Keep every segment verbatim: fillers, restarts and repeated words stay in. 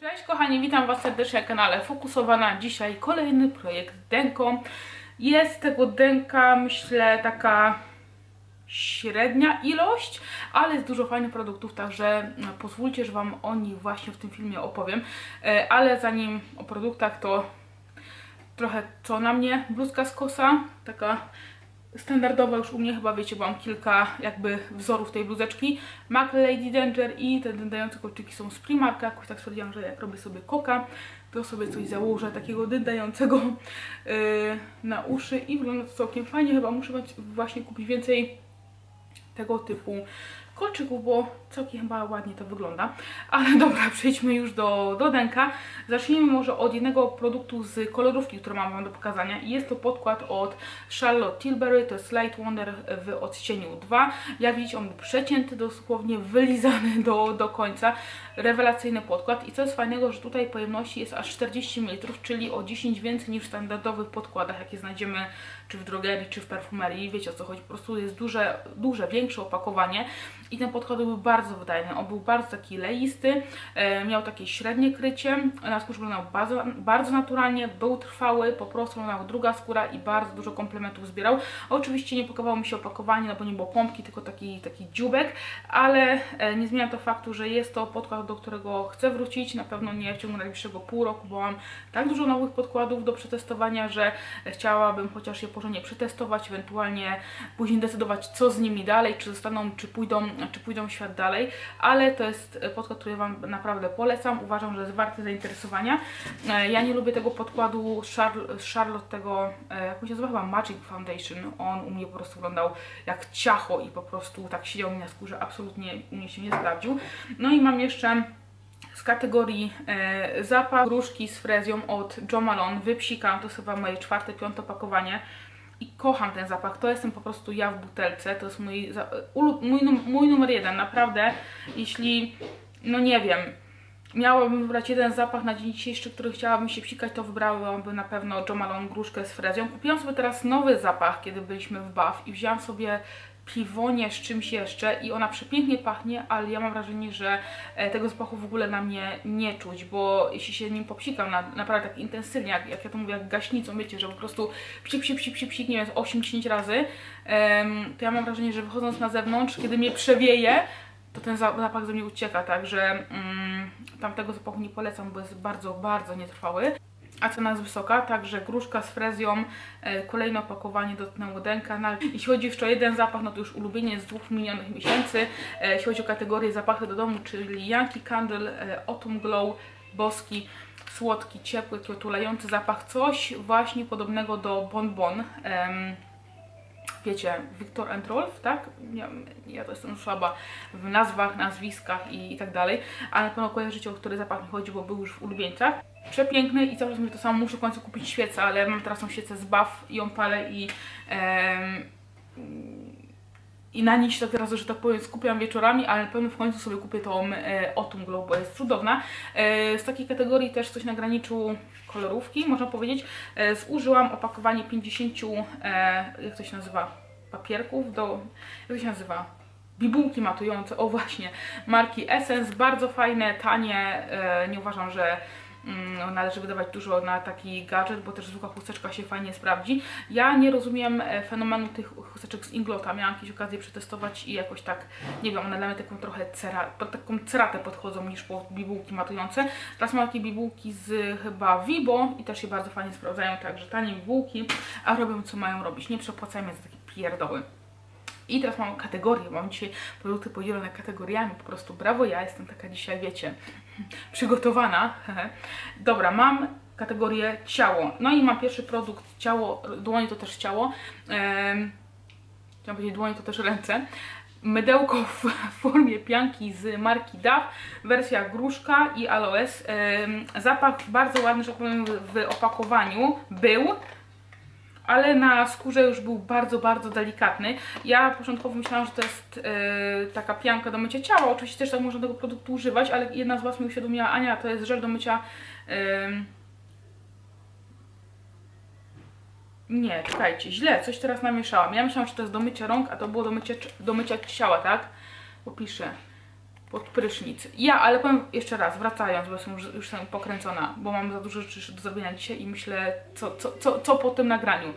Cześć kochani, witam Was serdecznie na kanale Fokusowana. Dzisiaj kolejny projekt z denką. Jest tego denka, myślę, taka średnia ilość, ale jest dużo fajnych produktów, także pozwólcie, że Wam o nich właśnie w tym filmie opowiem. Ale zanim o produktach, to trochę co na mnie, bluzka z kosa, taka standardowa już u mnie, chyba wiecie, bo mam kilka jakby wzorów tej bluzeczki. M A C Lady Danger i te dyndające kolczyki są z Primarka. Jakoś tak stwierdziłam, że jak robię sobie koka, to sobie coś założę takiego dyndającego yy, na uszy i wygląda to całkiem fajnie. Chyba muszę właśnie kupić więcej tego typu kolczyków, bo całkiem chyba ładnie to wygląda. Ale dobra, przejdźmy już do, do denka. Zacznijmy może od jednego produktu z kolorówki, który mam Wam do pokazania. Jest to podkład od Charlotte Tilbury, to jest Light Wonder w odcieniu dwa. Jak widzicie, on był przecięty, dosłownie wylizany do, do końca. Rewelacyjny podkład i co jest fajnego, że tutaj pojemności jest aż czterdzieści mililitrów, czyli o dziesięć więcej niż w standardowych podkładach, jakie znajdziemy czy w drogerii, czy w perfumerii. Wiecie o co chodzi, po prostu jest duże, duże większe opakowanie. I ten podkład był bardzo wydajny, on był bardzo taki leisty, e, miał takie średnie krycie, na skórze wyglądał bardzo, bardzo naturalnie, był trwały, po prostu wyglądał druga skóra i bardzo dużo komplementów zbierał. Oczywiście nie pokawało mi się opakowanie, no bo nie było pompki, tylko taki, taki dziubek, ale e, nie zmienia to faktu, że jest to podkład, do którego chcę wrócić, na pewno nie w ciągu najbliższego pół roku, bo mam tak dużo nowych podkładów do przetestowania, że chciałabym chociaż je porządnie przetestować, ewentualnie później decydować, co z nimi dalej, czy zostaną, czy pójdą czy pójdą w świat dalej, ale to jest podkład, który Wam naprawdę polecam. Uważam, że jest warty zainteresowania. Ja nie lubię tego podkładu Charlotte, tego, jak mi się nazywa, chyba Magic Foundation. On u mnie po prostu wyglądał jak ciacho i po prostu tak siedział mi na skórze, absolutnie u mnie się nie sprawdził. No i mam jeszcze z kategorii e, zapach różki z frezją od Jo Malone. Wypsikam, to jest chyba moje czwarte, piąte pakowanie. I kocham ten zapach, to jestem po prostu ja w butelce, to jest mój, mój, mój numer jeden, naprawdę, jeśli, no nie wiem, miałabym wybrać jeden zapach na dzień dzisiejszy, który chciałabym się psikać, to wybrałabym na pewno Jo Malone gruszkę z frezją. Kupiłam sobie teraz nowy zapach, kiedy byliśmy w B A F i wzięłam sobie piwonie z czymś jeszcze i ona przepięknie pachnie, ale ja mam wrażenie, że tego zapachu w ogóle na mnie nie czuć, bo jeśli się nim popsikam na, naprawdę tak intensywnie, jak, jak ja to mówię, jak gaśnicą, wiecie, że po prostu psik, psik, psik, psik, psik nie wiem, osiem dziesięć razy, um, to ja mam wrażenie, że wychodząc na zewnątrz, kiedy mnie przewieje, to ten zapach ze mnie ucieka, także um, tamtego zapachu nie polecam, bo jest bardzo, bardzo nietrwały. A cena jest wysoka, także gruszka z frezją, e, kolejne opakowanie dotknęło denka. Na, jeśli chodzi jeszcze o jeden zapach, no to już ulubienie z dwóch minionych miesięcy. E, jeśli chodzi o kategorię zapachy do domu, czyli Yankee Candle, e, Autumn Glow, boski, słodki, ciepły, taki otulający zapach. Coś właśnie podobnego do bonbon. Ehm, wiecie, Victor and Rolf, tak? Ja, ja to jestem słaba w nazwach, nazwiskach i, i tak dalej. Ale na pewno kojarzycie, o który zapach mi chodzi, bo był już w ulubieńcach. Przepiękny i cały czas mówię to samo, muszę w końcu kupić świecę, ale mam teraz tą świecę z B A F i ją palę i, em, i na niej się tak teraz, że tak powiem, skupiam wieczorami, ale na pewno w końcu sobie kupię tą e, Autumn Glow, bo jest cudowna. E, z takiej kategorii też coś na graniczu kolorówki, można powiedzieć. E, zużyłam opakowanie pięćdziesiąt, e, jak to się nazywa, papierków do, jak to się nazywa? Bibułki matujące, o właśnie, marki Essence, bardzo fajne, tanie, e, nie uważam, że no, należy wydawać dużo na taki gadżet, bo też zwykła chusteczka się fajnie sprawdzi. Ja nie rozumiem fenomenu tych chusteczek z Inglota, miałam jakieś okazję przetestować i jakoś tak, nie wiem, one dla mnie taką trochę cera, taką ceratę podchodzą niż po bibułki matujące. Teraz mam takie bibułki z chyba Vibo i też się bardzo fajnie sprawdzają, także tanie bibułki, a robią co mają robić, nie przepłacajmy za takie pierdoły. I teraz mam kategorie, mam dzisiaj produkty podzielone kategoriami, po prostu brawo, ja jestem taka dzisiaj, wiecie, przygotowana. Dobra, mam kategorię ciało, no i mam pierwszy produkt ciało, dłonie to też ciało, ehm, chciałam powiedzieć dłonie to też ręce. Mydełko w formie pianki z marki D A F, wersja gruszka i aloes, ehm, zapach bardzo ładny, że powiem, w opakowaniu był, ale na skórze już był bardzo, bardzo delikatny. Ja początkowo myślałam, że to jest yy, taka pianka do mycia ciała. Oczywiście też tak można tego produktu używać, ale jedna z Was mi uświadomiła, Ania, to jest żel do mycia... Yy... Nie, czekajcie, źle, coś teraz namieszałam. Ja myślałam, że to jest do mycia rąk, a to było do mycia, do mycia ciała, tak? Popiszę. pod prysznic. Ja, ale powiem jeszcze raz, wracając, bo jestem już, już jestem pokręcona, bo mam za dużo rzeczy do zrobienia dzisiaj i myślę, co, co, co, co po tym nagraniu.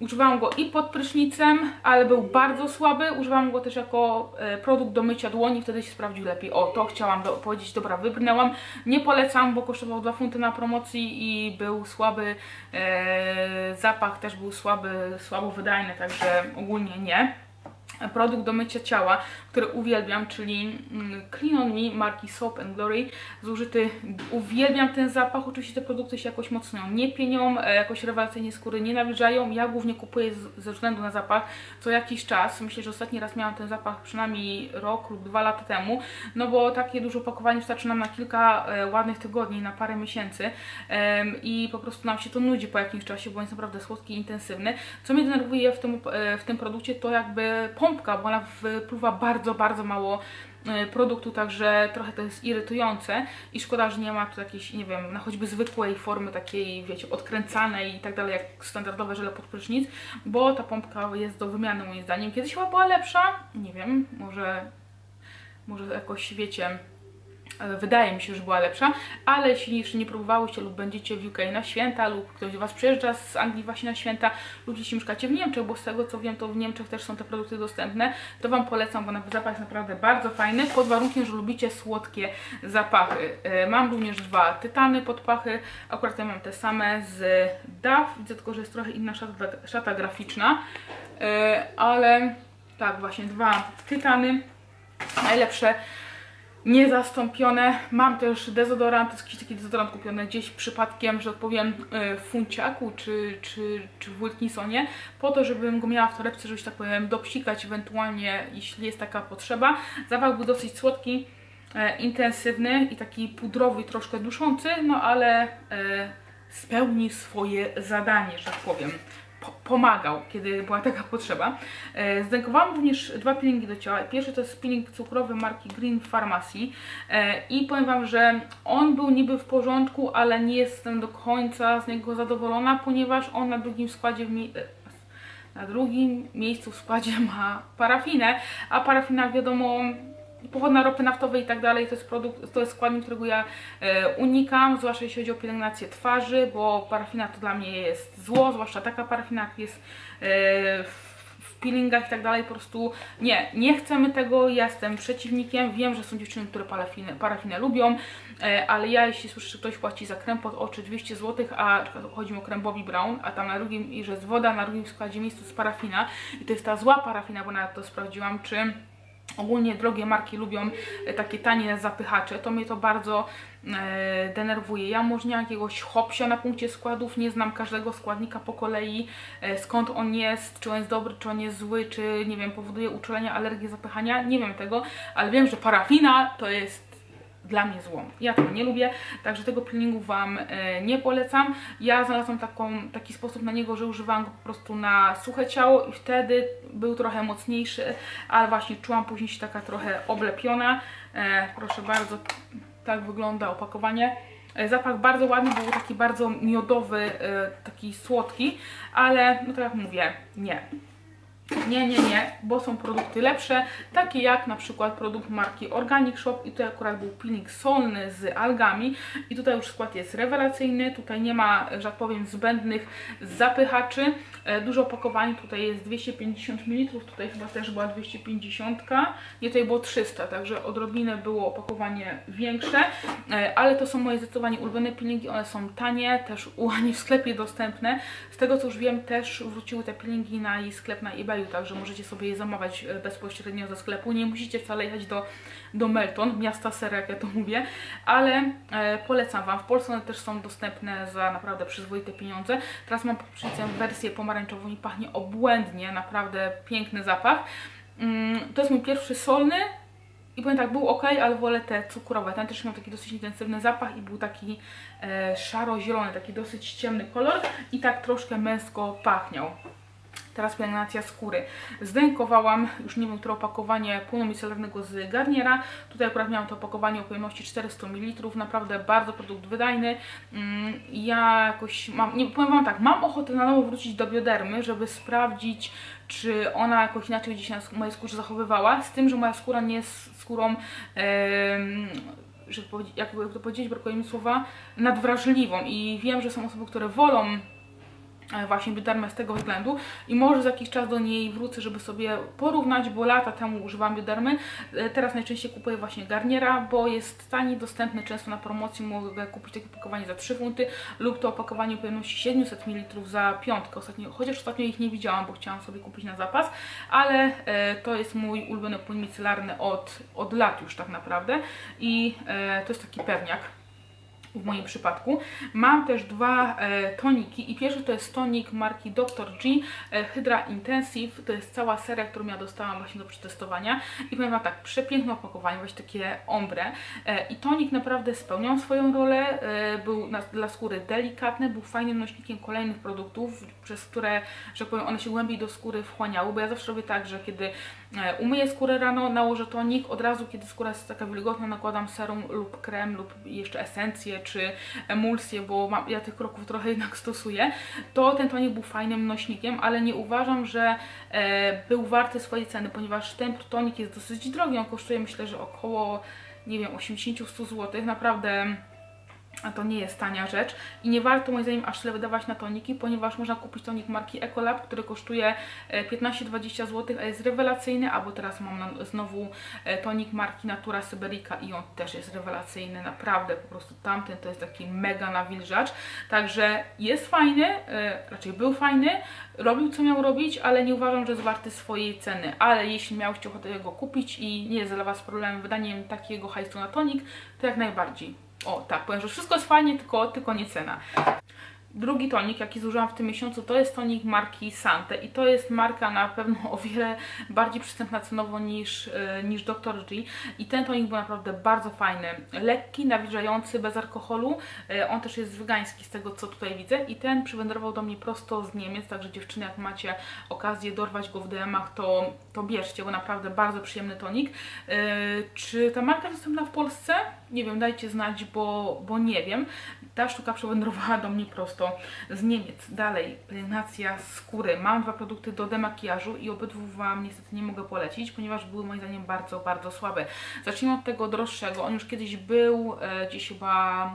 Używałam go i pod prysznicem, ale był bardzo słaby. Używałam go też jako e, produkt do mycia dłoni, wtedy się sprawdził lepiej. O, to chciałam do, powiedzieć, dobra, wybrnęłam. Nie polecam, bo kosztował dwa funty na promocji i był słaby. E, zapach też był słaby, słabo wydajny, także ogólnie nie. Produkt do mycia ciała, który uwielbiam, czyli Clean On Me marki Soap and Glory, zużyty, uwielbiam ten zapach, oczywiście te produkty się jakoś mocno nie pienią, jakoś rewelacyjnie skóry nie nawilżają, ja głównie kupuję ze względu na zapach co jakiś czas, myślę, że ostatni raz miałam ten zapach przynajmniej rok lub dwa lata temu, no bo takie duże opakowanie wystarczy nam na kilka ładnych tygodni, na parę miesięcy i po prostu nam się to nudzi po jakimś czasie, bo jest naprawdę słodki i intensywny. Co mnie denerwuje w tym, w tym produkcie, to jakby pompka, bo ona wypluwa bardzo, bardzo mało produktu, także trochę to jest irytujące i szkoda, że nie ma tu jakiejś, nie wiem, na choćby zwykłej formy takiej, wiecie, odkręcanej i tak dalej, jak standardowe żele pod prysznic, bo ta pompka jest do wymiany moim zdaniem. Kiedyś chyba była lepsza, nie wiem, może, może jakoś, wiecie, wydaje mi się, że była lepsza, ale jeśli jeszcze nie próbowałyście lub będziecie w U K na święta lub ktoś do Was przyjeżdża z Anglii właśnie na święta lub jeśli mieszkacie w Niemczech, bo z tego co wiem, to w Niemczech też są te produkty dostępne, to Wam polecam, bo zapach jest naprawdę bardzo fajny, pod warunkiem, że lubicie słodkie zapachy. Mam również dwa tytany pod pachy, akurat ja mam te same z D A F, widzę tylko, że jest trochę inna szata, szata graficzna, ale tak właśnie dwa tytany, najlepsze, niezastąpione. Mam też dezodorant, to jest jakiś taki dezodorant kupiony gdzieś przypadkiem, że odpowiem w Funciaku czy, czy, czy w Wilkinsonie, po to, żebym go miała w torebce, żeby się tak powiem dopsikać ewentualnie, jeśli jest taka potrzeba. Zapach był dosyć słodki, e, intensywny i taki pudrowy, troszkę duszący, no ale e, spełnił swoje zadanie, że tak powiem. Pomagał, kiedy była taka potrzeba. Zdenkowałam również dwa peelingi do ciała. Pierwszy to jest peeling cukrowy marki Green Pharmacy i powiem Wam, że on był niby w porządku, ale nie jestem do końca z niego zadowolona, ponieważ on na drugim składzie w mi na drugim miejscu w składzie ma parafinę, a parafina wiadomo pochodna ropy naftowej i tak dalej, to jest produkt, to jest składnik, którego ja e, unikam, zwłaszcza jeśli chodzi o pielęgnację twarzy, bo parafina to dla mnie jest zło, zwłaszcza taka parafina jak jest e, w peelingach i tak dalej, po prostu nie, nie chcemy tego, ja jestem przeciwnikiem, wiem, że są dziewczyny, które parafinę, parafinę lubią, e, ale ja jeśli słyszę, że ktoś płaci za krem pod oczy dwieście złotych, a chodzi mi o krem Bobbi Brown, a tam na drugim, i że jest woda, na drugim składzie miejscu jest parafina i to jest ta zła parafina, bo nawet to sprawdziłam, czy ogólnie drogie marki lubią takie tanie zapychacze, to mnie to bardzo e, denerwuje. Ja może nie mam jakiegoś hopsia na punkcie składów, nie znam każdego składnika po kolei, e, skąd on jest, czy on jest dobry, czy on jest zły, czy nie wiem, powoduje uczulenia, alergię, zapychania, nie wiem tego, ale wiem, że parafina to jest dla mnie złą. Ja tego nie lubię, także tego peelingu Wam e, nie polecam. Ja znalazłam taką, taki sposób na niego, że używałam go po prostu na suche ciało i wtedy był trochę mocniejszy, ale właśnie czułam później się taka trochę oblepiona. E, proszę bardzo, tak wygląda opakowanie. E, zapach bardzo ładny, był taki bardzo miodowy, e, taki słodki, ale no tak jak mówię, nie. Nie, nie, nie, bo są produkty lepsze, takie jak na przykład produkt marki Organic Shop i tutaj akurat był peeling solny z algami i tutaj już skład jest rewelacyjny, tutaj nie ma, że tak powiem, zbędnych zapychaczy, dużo opakowań, tutaj jest dwieście pięćdziesiąt mililitrów, tutaj chyba też była dwieście pięćdziesiąt, nie, tutaj było trzysta, także odrobinę było opakowanie większe, ale to są moje zdecydowanie ulubione peelingi, one są tanie, też u Ani w sklepie dostępne, z tego co już wiem też wróciły te peelingi na jej sklep, na eBayu, także możecie sobie je zamawiać bezpośrednio ze sklepu, nie musicie wcale jechać do, do Melton, miasta sera, jak ja to mówię, ale e, polecam Wam, w Polsce one też są dostępne za naprawdę przyzwoite pieniądze. Teraz mam wersję pomarańczową i pachnie obłędnie, naprawdę piękny zapach. Mm, to jest mój pierwszy solny i powiem tak, był ok, ale wolę te cukrowe, ten też miał taki dosyć intensywny zapach i był taki e, szaro-zielony, taki dosyć ciemny kolor i tak troszkę męsko pachniał. Teraz pielęgnacja skóry. Zdejmowałam, już nie wiem, które opakowanie płynu micelarnego z Garniera. Tutaj akurat miałam to opakowanie o pojemności czterysta mililitrów. Naprawdę bardzo produkt wydajny. Ja jakoś mam, nie, powiem wam tak, mam ochotę na nowo wrócić do Biodermy, żeby sprawdzić, czy ona jakoś inaczej gdzieś na mojej skórze zachowywała. Z tym, że moja skóra nie jest skórą... Yy, żeby, jakby to powiedzieć, brakuje mi słowa, nadwrażliwą, i wiem, że są osoby, które wolą właśnie Biodermę z tego względu i może za jakiś czas do niej wrócę, żeby sobie porównać, bo lata temu używałam Biodermy, teraz najczęściej kupuję właśnie Garniera, bo jest taniej dostępny, często na promocji mogę kupić takie opakowanie za trzy funty lub to opakowanie o pojemności siedemset mililitrów za piątkę, ostatnio, chociaż ostatnio ich nie widziałam, bo chciałam sobie kupić na zapas, ale to jest mój ulubiony płyn micelarny od, od lat już tak naprawdę i to jest taki pewniak. W moim przypadku mam też dwa e, toniki i pierwszy to jest tonik marki doktor G e, Hydra Intensive, to jest cała seria, którą ja dostałam właśnie do przetestowania i powiem wam tak, przepiękne opakowanie, właśnie takie ombre e, i tonik naprawdę spełniał swoją rolę, e, był na, dla skóry delikatny, był fajnym nośnikiem kolejnych produktów, przez które, że powiem, one się głębiej do skóry wchłaniały, bo ja zawsze robię tak, że kiedy e, umyję skórę rano, nałożę tonik, od razu kiedy skóra jest taka wilgotna, nakładam serum lub krem lub jeszcze esencję czy emulsję, bo mam, ja tych kroków trochę jednak stosuję, to ten tonik był fajnym nośnikiem, ale nie uważam, że e, był warty swojej ceny, ponieważ ten tonik jest dosyć drogi, on kosztuje myślę, że około, nie wiem, osiemdziesiąt do stu złotych, naprawdę to nie jest tania rzecz i nie warto moim zdaniem aż tyle wydawać na toniki, ponieważ można kupić tonik marki Ecolab, który kosztuje piętnaście do dwudziestu złotych, a jest rewelacyjny, albo teraz mam znowu tonik marki Natura Syberica i on też jest rewelacyjny, naprawdę po prostu tamten to jest taki mega nawilżacz, także jest fajny, raczej był fajny, robił co miał robić, ale nie uważam, że jest warty swojej ceny, ale jeśli miałyście ochotę go kupić i nie jest dla was problemem wydaniem takiego hajsu na tonik, to jak najbardziej. O tak, powiem, że wszystko jest fajnie, tylko, tylko nie cena. Drugi tonik, jaki zużyłam w tym miesiącu, to jest tonik marki Sante i to jest marka na pewno o wiele bardziej przystępna cenowo niż, niż doktor G i ten tonik był naprawdę bardzo fajny, lekki, nawilżający, bez alkoholu, on też jest wegański z tego co tutaj widzę i ten przywędrował do mnie prosto z Niemiec, także dziewczyny, jak macie okazję dorwać go w D M-ach, to, to bierzcie, bo naprawdę bardzo przyjemny tonik. Czy ta marka jest dostępna w Polsce? Nie wiem, dajcie znać, bo, bo nie wiem. Ta sztuka przywędrowała do mnie prosto z Niemiec. Dalej, pielęgnacja skóry. Mam dwa produkty do demakijażu i obydwu wam niestety nie mogę polecić, ponieważ były moim zdaniem bardzo, bardzo słabe. Zacznijmy od tego droższego. On już kiedyś był e, gdzieś chyba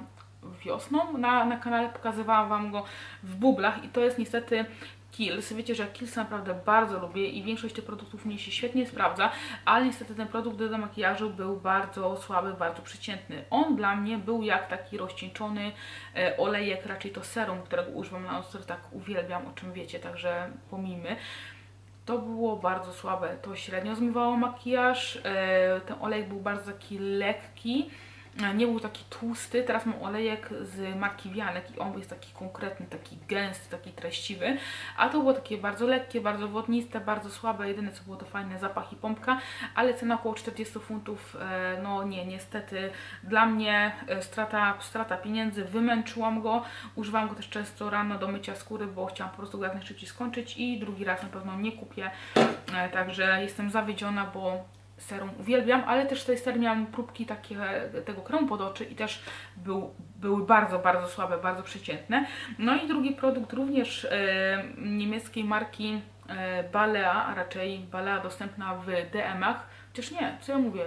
wiosną na, na kanale, pokazywałam wam go w bublach i to jest niestety Kills. Wiecie, że Kills naprawdę bardzo lubię i większość tych produktów mnie się świetnie sprawdza, ale niestety ten produkt do makijażu był bardzo słaby, bardzo przeciętny. On dla mnie był jak taki rozcieńczony e, olejek, raczej to serum, którego używam na noc, który tak uwielbiam, o czym wiecie, także pomijmy. To było bardzo słabe, to średnio zmywało makijaż, e, ten olejek był bardzo taki lekki, nie był taki tłusty. Teraz mam olejek z marki Wianek i on jest taki konkretny, taki gęsty, taki treściwy, a to było takie bardzo lekkie, bardzo wodniste, bardzo słabe, jedyne co było to fajne zapach i pompka, ale cena około czterdzieści funtów, no nie, niestety dla mnie strata, strata pieniędzy, wymęczyłam go, używam go też często rano do mycia skóry, bo chciałam po prostu go jak najszybciej skończyć i drugi raz na pewno nie kupię, także jestem zawiedziona, bo serum uwielbiam, ale też z tej serii miałam próbki takie, tego kremu pod oczy i też był, były bardzo, bardzo słabe, bardzo przeciętne. No i drugi produkt również e, niemieckiej marki e, Balea, a raczej Balea dostępna w D M-ach, chociaż nie, co ja mówię,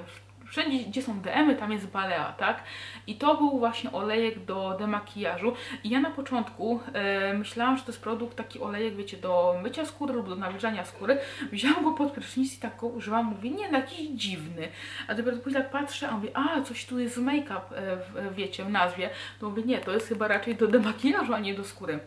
wszędzie gdzie są D M-y, tam jest Balea, tak? I to był właśnie olejek do demakijażu i ja na początku e, myślałam, że to jest produkt, taki olejek, wiecie, do mycia skóry lub do nawilżania skóry. Wziąłam go pod prysznic i tak go użyłam, mówię, nie, no jakiś dziwny. A dopiero później tak patrzę, a mówię, a coś tu jest z make-up, e, wiecie, w nazwie. To mówię, nie, to jest chyba raczej do demakijażu, a nie do skóry.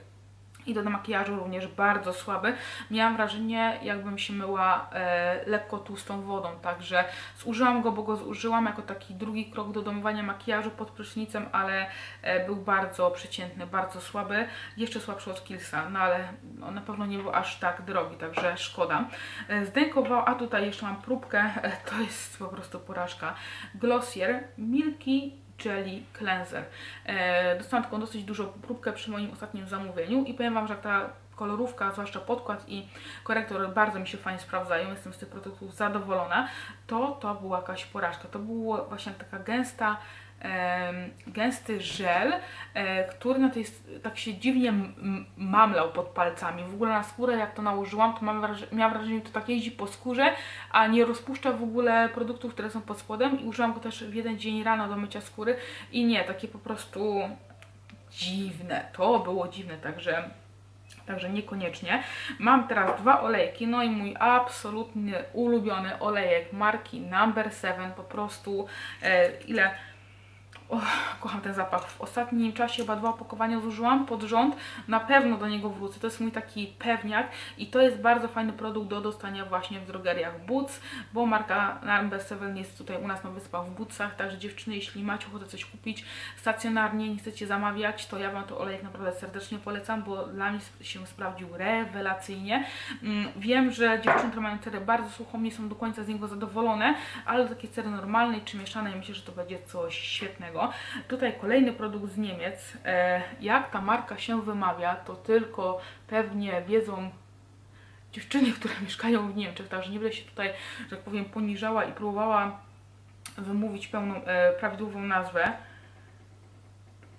I do makijażu również bardzo słaby. Miałam wrażenie, jakbym się myła e, lekko tłustą wodą, także zużyłam go, bo go zużyłam jako taki drugi krok do domywania makijażu pod prysznicem, ale e, był bardzo przeciętny, bardzo słaby, jeszcze słabszy od Killsa, no ale on na pewno nie był aż tak drogi, także szkoda. E, Zdejkował, a tutaj jeszcze mam próbkę, e, to jest po prostu porażka. Glossier Milky Jelly Cleanser. Dostałam taką dosyć dużą próbkę przy moim ostatnim zamówieniu i powiem wam, że ta kolorówka, zwłaszcza podkład i korektor bardzo mi się fajnie sprawdzają, jestem z tych produktów zadowolona, to to była jakaś porażka. To była właśnie taka gęsta, e, gęsty żel, e, który na tej, tak się dziwnie mamlał pod palcami. W ogóle na skórę, jak to nałożyłam, to mam wraż miałam wrażenie, że to tak jeździ po skórze, a nie rozpuszcza w ogóle produktów, które są pod spodem, i użyłam go też w jeden dzień rano do mycia skóry i nie, takie po prostu dziwne, to było dziwne, także... Także niekoniecznie. Mam teraz dwa olejki, no i mój absolutnie ulubiony olejek marki Number seven, po prostu e, ile... Oh, kocham ten zapach. W ostatnim czasie chyba dwa opakowania zużyłam pod rząd, na pewno do niego wrócę, to jest mój taki pewniak i to jest bardzo fajny produkt do dostania właśnie w drogeriach Boots, bo marka Number seven jest tutaj u nas na wyspach w Bootsach, także dziewczyny, jeśli macie ochotę coś kupić stacjonarnie, nie chcecie zamawiać, to ja Wam to olejek naprawdę serdecznie polecam, bo dla mnie się sprawdził rewelacyjnie. Wiem, że dziewczyny, które mają cerę bardzo suchą, nie są do końca z niego zadowolone, ale do takiej cery normalnej czy mieszanej myślę, że to będzie coś świetnego. Tutaj kolejny produkt z Niemiec. Jak ta marka się wymawia, to tylko pewnie wiedzą dziewczyny, które mieszkają w Niemczech, także nie będę się tutaj, że tak powiem, poniżała i próbowała wymówić pełną, prawidłową nazwę,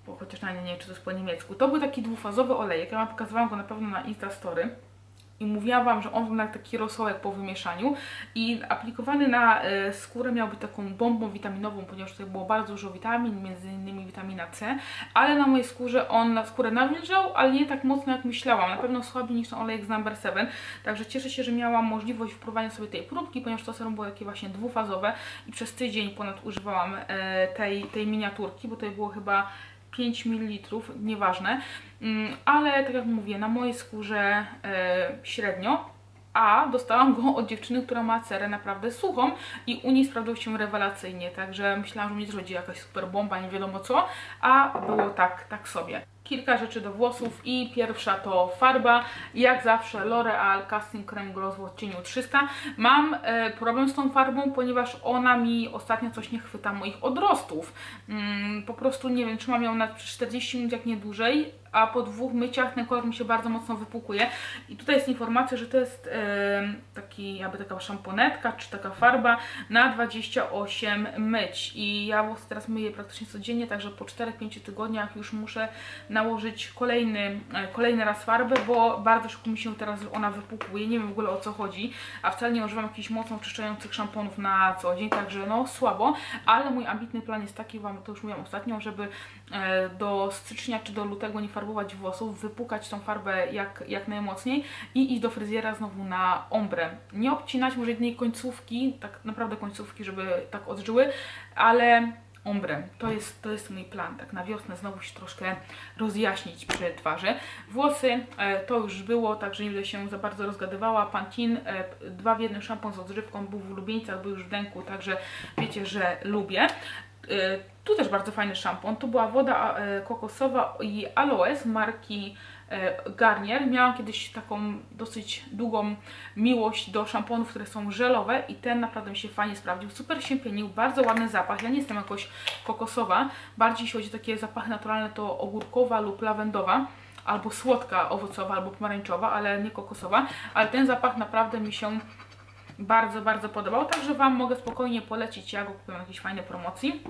bo chociaż na nie, nie wiem, czy to jest po niemiecku. To był taki dwufazowy olejek, ja Wam pokazywałam go na pewno na Instastory i mówiłam Wam, że on wygląda jak taki rosołek po wymieszaniu i aplikowany na skórę miał być taką bombą witaminową, ponieważ tutaj było bardzo dużo witamin, między innymi witamina C, ale na mojej skórze on na skórę nawilżał, ale nie tak mocno, jak myślałam, na pewno słabiej niż ten olejek z Number seven, także cieszę się, że miałam możliwość wpróbowania sobie tej próbki, ponieważ to serum było takie właśnie dwufazowe i przez tydzień ponad używałam tej, tej miniaturki, bo to było chyba pięć mililitrów, nieważne, ale tak jak mówię, na mojej skórze e, średnio, a dostałam go od dziewczyny, która ma cerę naprawdę suchą i u niej sprawdzał się rewelacyjnie, także myślałam, że mnie zrodzi jakaś super bomba, nie wiadomo co, a było tak, tak sobie. Kilka rzeczy do włosów i pierwsza to farba, jak zawsze L'Oreal Casting Creme Gloss w odcieniu trzysta. Mam e, problem z tą farbą, ponieważ ona mi ostatnio coś nie chwyta moich odrostów. Mm, po prostu nie wiem, trzymam ją na czterdzieści minut, jak nie dłużej, a po dwóch myciach ten kolor mi się bardzo mocno wypłukuje. I tutaj jest informacja, że to jest e, taki, jakby taka szamponetka czy taka farba na dwadzieścia osiem myć. I ja włosy teraz myję praktycznie codziennie, także po czterech do pięciu tygodniach już muszę nałożyć kolejny, kolejny raz farbę, bo bardzo szybko mi się teraz ona wypłukuje, nie wiem w ogóle o co chodzi, a wcale nie używam jakichś mocno oczyszczających szamponów na co dzień, także no słabo, ale mój ambitny plan jest taki, Wam to już mówiłam ostatnio, żeby do stycznia czy do lutego nie farbować włosów, wypłukać tą farbę jak, jak najmocniej i iść do fryzjera znowu na ombre. Nie obcinać może jednej końcówki, tak naprawdę końcówki, żeby tak odżyły, ale... Ombre. To jest, to jest mój plan, tak na wiosnę znowu się troszkę rozjaśnić przy twarzy. Włosy e, to już było, także nie będę się za bardzo rozgadywała. Pantin, e, dwa w jednym szampon z odżywką, był w ulubieńcach, był już w denku, także wiecie, że lubię. E, tu też bardzo fajny szampon, to była woda e, kokosowa i aloes marki Garnier. Miałam kiedyś taką dosyć długą miłość do szamponów, które są żelowe i ten naprawdę mi się fajnie sprawdził, super się pienił, bardzo ładny zapach, ja nie jestem jakoś kokosowa, bardziej jeśli chodzi o takie zapachy naturalne to ogórkowa lub lawendowa, albo słodka owocowa, albo pomarańczowa, ale nie kokosowa, ale ten zapach naprawdę mi się bardzo, bardzo podobał, także Wam mogę spokojnie polecić, ja go kupiłam na jakiejś fajnej promocji.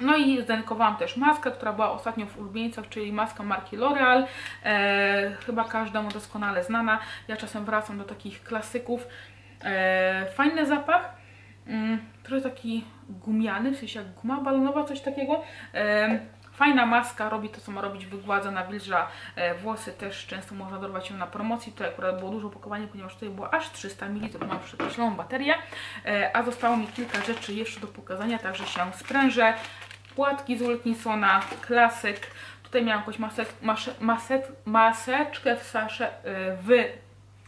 No i zdenkowałam też maskę, która była ostatnio w ulubieńcach, czyli maska marki L'Oreal, e, chyba każdemu doskonale znana, ja czasem wracam do takich klasyków, e, fajny zapach, mm, trochę taki gumiany, w sensie jak guma balonowa, coś takiego, e, fajna maska, robi to co ma robić, wygładza, nawilża e, włosy, też często można dorwać ją na promocji, tutaj akurat było dużo opakowanie, ponieważ tutaj było aż trzysta mililitrów, mam przekreśloną baterię, e, a zostało mi kilka rzeczy jeszcze do pokazania, także się sprężę, płatki z Wilkinsona, klasyk, tutaj miałam jakąś maset, maset, maset, maseczkę w sasze, e, w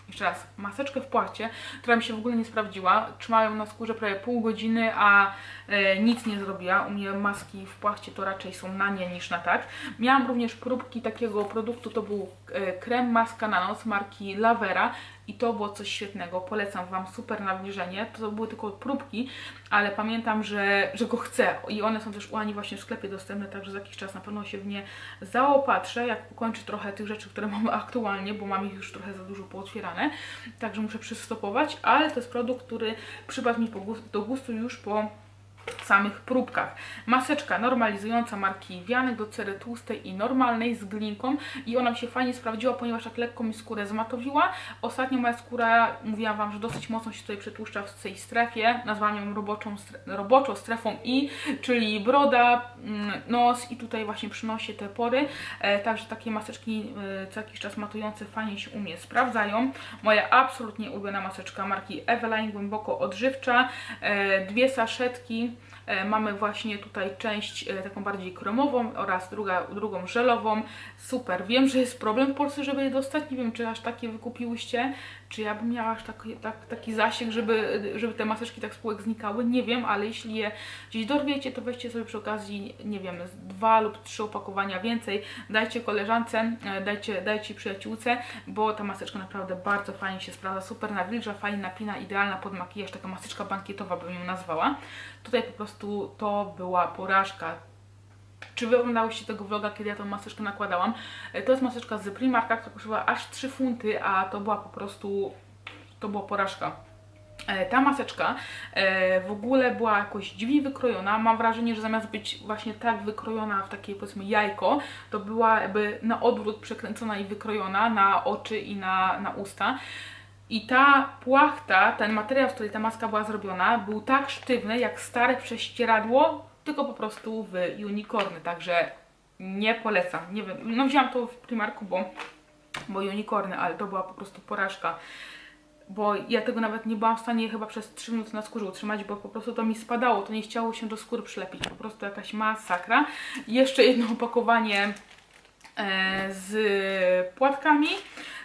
Jeszcze raz, maseczkę w płachcie, która mi się w ogóle nie sprawdziła. Trzymałam ją na skórze prawie pół godziny, a nic nie zrobiła. U mnie maski w płachcie to raczej są na nie niż na tak. Miałam również próbki takiego produktu, to był krem maska na noc marki Lavera i to było coś świetnego, polecam Wam, super na obniżenie. To były tylko próbki, ale pamiętam, że, że go chcę i one są też u Ani właśnie w sklepie dostępne, także za jakiś czas na pewno się w nie zaopatrzę, jak ukończę trochę tych rzeczy, które mamy aktualnie, bo mam ich już trochę za dużo pootwierane, także muszę przystopować, ale to jest produkt, który przypadł mi do gustu już po samych próbkach. Maseczka normalizująca marki Wianek do cery tłustej i normalnej z glinką i ona mi się fajnie sprawdziła, ponieważ tak lekko mi skórę zmatowiła. Ostatnio moja skóra, mówiłam Wam, że dosyć mocno się tutaj przetłuszcza w tej strefie, nazwałam ją roboczą, roboczo strefą I, czyli broda, nos i tutaj właśnie przynosi te pory, e, także takie maseczki e, co jakiś czas matujące fajnie się u mnie sprawdzają. Moja absolutnie ulubiona maseczka marki Eveline, głęboko odżywcza, e, dwie saszetki. Mamy właśnie tutaj część taką bardziej kremową oraz druga, drugą żelową. Super, wiem, że jest problem w Polsce, żeby je dostać. Nie wiem, czy aż takie wykupiłyście, czy ja bym miała aż taki, tak, taki zasięg, żeby, żeby te maseczki tak spółek znikały. Nie wiem, ale jeśli je gdzieś dorwiecie, to weźcie sobie przy okazji, nie wiem, dwa lub trzy opakowania więcej. Dajcie koleżance, dajcie, dajcie przyjaciółce, bo ta maseczka naprawdę bardzo fajnie się sprawdza. Super nawilża, fajnie napina, idealna pod makijaż. Taka maseczka bankietowa bym ją nazwała. Tutaj po prostu to była porażka. Czy Wy oglądałyście tego vloga, kiedy ja tą maseczkę nakładałam? To jest maseczka z Primarka, która kosztowała aż trzy funty, a to była po prostu, to była porażka. Ta maseczka w ogóle była jakoś dziwnie wykrojona. Mam wrażenie, że zamiast być właśnie tak wykrojona w takie, powiedzmy, jajko, to była jakby na odwrót przekręcona i wykrojona na oczy i na, na usta. I ta płachta, ten materiał, z której ta maska była zrobiona, był tak sztywny jak stare prześcieradło, tylko po prostu w unicorny, także nie polecam. Nie wiem, no wzięłam to w Primarku, bo, bo unicorny, ale to była po prostu porażka. Bo ja tego nawet nie byłam w stanie chyba przez trzy minuty na skórze utrzymać, bo po prostu to mi spadało, to nie chciało się do skóry przylepić, po prostu jakaś masakra. Jeszcze jedno opakowanie e, z płatkami.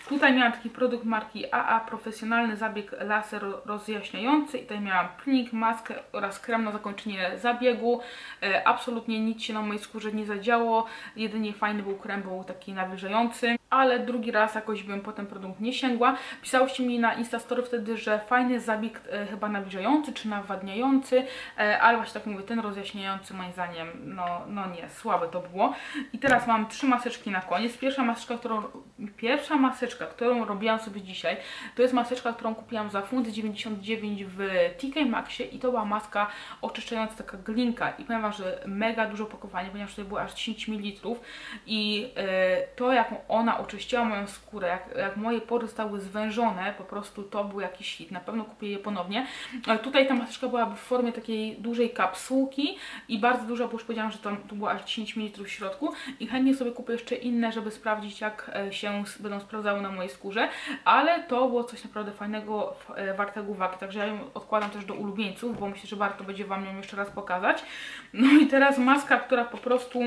Tutaj miałam taki produkt marki A A, profesjonalny zabieg laser rozjaśniający i tutaj miałam plik, maskę oraz krem na zakończenie zabiegu. E, absolutnie nic się na mojej skórze nie zadziało, jedynie fajny był krem, był taki nawilżający. Ale drugi raz jakoś bym po ten produkt nie sięgła. Pisałyście mi na Instastory wtedy, że fajny zabieg e, chyba nawilżający czy nawadniający, e, ale właśnie tak mówię, ten rozjaśniający moim zdaniem, no, no nie, słabe to było. I teraz mam trzy maseczki na koniec. Pierwsza maseczka, którą, pierwsza maseczka, którą robiłam sobie dzisiaj, to jest maseczka, którą kupiłam za funt dziewięćdziesiąt dziewięć w T K Maxxie i to była maska oczyszczająca, taka glinka. I powiem Wam, że mega dużo opakowanie, ponieważ tutaj było aż dziesięć mililitrów i e, to, jaką ona oczyściła moją skórę, jak, jak moje pory zostały zwężone, po prostu to był jakiś hit, na pewno kupię je ponownie. Tutaj ta maseczka była w formie takiej dużej kapsułki i bardzo duża, bo już powiedziałam, że tam tu było aż dziesięć mililitrów w środku i chętnie sobie kupię jeszcze inne, żeby sprawdzić, jak się będą sprawdzały na mojej skórze, ale to było coś naprawdę fajnego, wartego uwagi, także ja ją odkładam też do ulubieńców, bo myślę, że warto będzie Wam ją jeszcze raz pokazać. No i teraz maska, która po prostu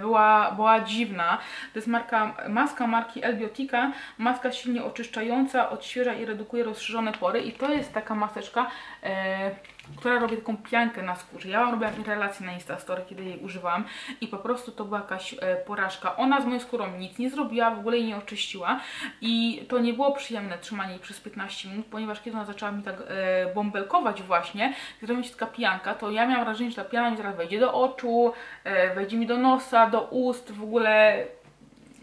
Była, była dziwna. To jest marka, maska marki Elbiotica, maska silnie oczyszczająca, odświeża i redukuje rozszerzone pory i to jest taka maseczka, e, która robi taką piankę na skórze. Ja robiłam relację na Instastory, kiedy jej używałam i po prostu to była jakaś e, porażka. Ona z moją skórą nic nie zrobiła, w ogóle jej nie oczyściła i to nie było przyjemne trzymanie jej przez piętnaście minut, ponieważ kiedy ona zaczęła mi tak e, bąbelkować właśnie, zrobiła się taka pianka, to ja miałam wrażenie, że ta piana mi teraz wejdzie do oczu, e, wejdzie mi do nosa, do ust, w ogóle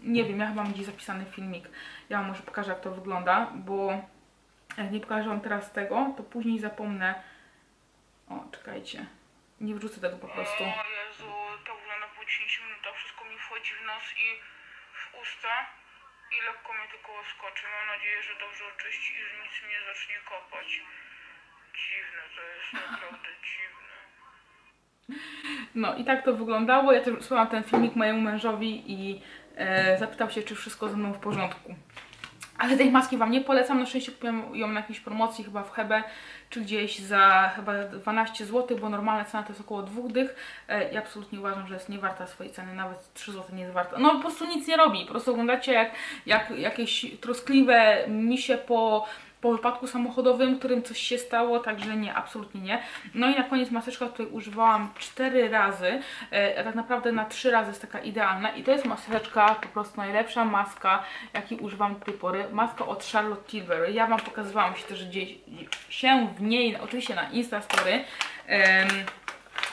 nie wiem, ja chyba mam gdzieś zapisany filmik, ja Wam może pokażę, jak to wygląda, bo jak nie pokażę Wam teraz tego, to później zapomnę. O, czekajcie, nie wrzucę tego po prostu. O Jezu, to wygląda po dziesięciu minutach, wszystko mi wchodzi w nos i w usta i lekko mnie tylko skoczy. Mam nadzieję, że dobrze oczyści i że nic mnie zacznie kopać. Dziwne to jest, naprawdę dziwne. No i tak to wyglądało. Ja też wysłałam ten filmik mojemu mężowi i e, zapytał się, czy wszystko ze mną w porządku. Ale tej maski Wam nie polecam, na szczęście kupiłam ją na jakiejś promocji, chyba w Hebe czy gdzieś za chyba dwanaście złotych, bo normalna cena to jest około dwóch dych. Ja absolutnie uważam, że jest niewarta swojej ceny, nawet trzy złote nie jest warta. No po prostu nic nie robi, po prostu oglądacie jak, jak jakieś troskliwe misie po... po wypadku samochodowym, którym coś się stało, także nie, absolutnie nie. No i na koniec maseczka, której używałam cztery razy, a tak naprawdę na trzy razy jest taka idealna i to jest maseczka, po prostu najlepsza maska, jakiej używam do tej pory, maska od Charlotte Tilbury. Ja Wam pokazywałam się też gdzieś się w niej, oczywiście na Instastory. Um,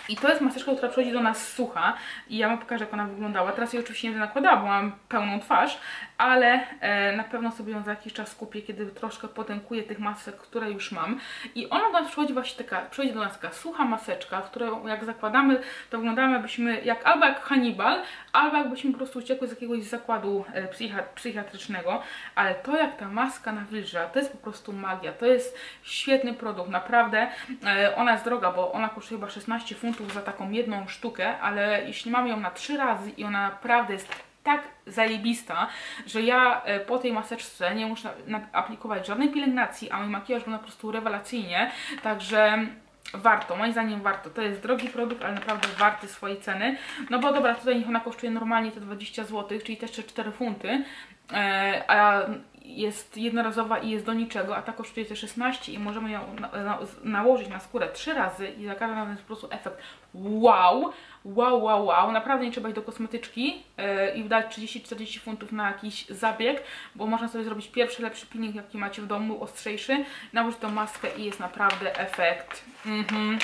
I to jest maseczka, która przychodzi do nas sucha i ja Wam pokażę, jak ona wyglądała. Teraz jej oczywiście nie będę nakładała, bo mam pełną twarz, ale e, na pewno sobie ją za jakiś czas kupię, kiedy troszkę potękuję tych masek, które już mam. I ona do nas przychodzi właśnie taka, przychodzi do nas taka sucha maseczka, którą jak zakładamy, to wyglądamy jakbyśmy, jak, albo jak Hannibal, albo jakbyśmy po prostu uciekły z jakiegoś zakładu e, psychi psychiatrycznego, ale to jak ta maska nawilża, to jest po prostu magia, to jest świetny produkt, naprawdę. E, ona jest droga, bo ona kosztuje chyba szesnaście funtów, za taką jedną sztukę, ale jeśli mamy ją na trzy razy i ona naprawdę jest tak zajebista, że ja po tej maseczce nie muszę aplikować żadnej pielęgnacji, a mój makijaż był po prostu rewelacyjnie, także warto, moim zdaniem warto. To jest drogi produkt, ale naprawdę warty swojej ceny. No bo dobra, tutaj niech ona kosztuje normalnie te dwadzieścia złotych, czyli też cztery funty, a jest jednorazowa i jest do niczego, a ta kosztuje te szesnaście i możemy ją na, na, nałożyć na skórę trzy razy i za każdym razem jest po prostu efekt wow, wow, wow, wow. Naprawdę nie trzeba iść do kosmetyczki yy, i wydać trzydzieści czterdzieści funtów na jakiś zabieg, bo można sobie zrobić pierwszy lepszy peeling, jaki macie w domu, ostrzejszy, nałożyć tą maskę i jest naprawdę efekt mm-hmm.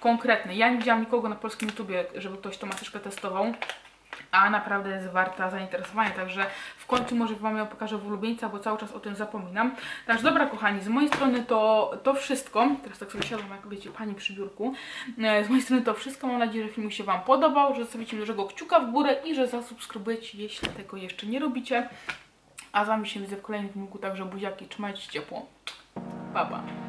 konkretny. Ja nie widziałam nikogo na polskim YouTubie, żeby ktoś tą maseczkę testował, a naprawdę jest warta zainteresowania, także w końcu może Wam ją pokażę w ulubieńca, bo cały czas o tym zapominam. Także dobra kochani, z mojej strony to, to wszystko, teraz tak sobie siadłam jak wiecie Pani przy biurku, z mojej strony to wszystko, mam nadzieję, że film się Wam podobał, że zostawicie dużego kciuka w górę i że zasubskrybujecie, jeśli tego jeszcze nie robicie, a z Wami się widzę w kolejnym filmiku, także buziaki, trzymajcie się ciepło, pa pa.